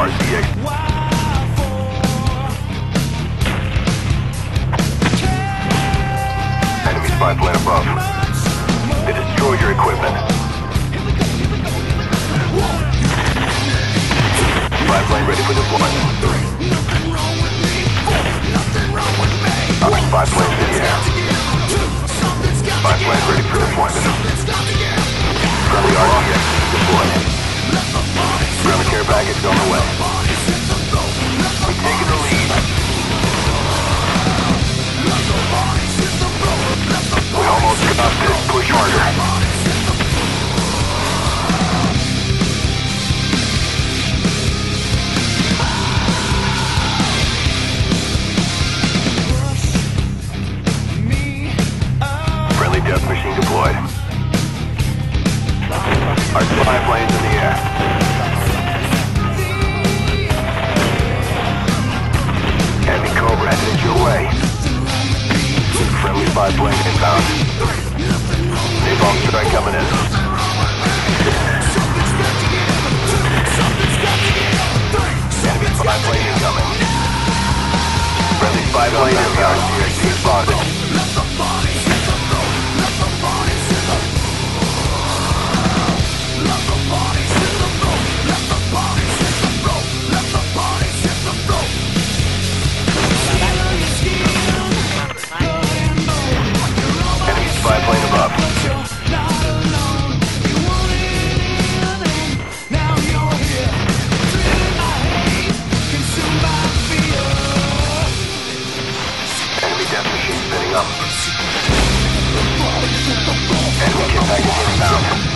RCX. Spy plane above. They destroyed your equipment. Spy plane ready for deployment. Other spy planes in the air. Spy plane ready for deployment. Friendly RTX deployed. Ground care package on the way. We've taken the lead. We almost got this. Push harder. Friendly death machine deployed. Our spy planes in the air. Enemy Cobra headed your way. Friendly spy plane inbound. Napalm strike coming in. Enemy spy plane incoming. Friendly spy plane inbound. CRC spotted. Spy plane above. Enemy death machine spinning up. Enemy kit package inbound.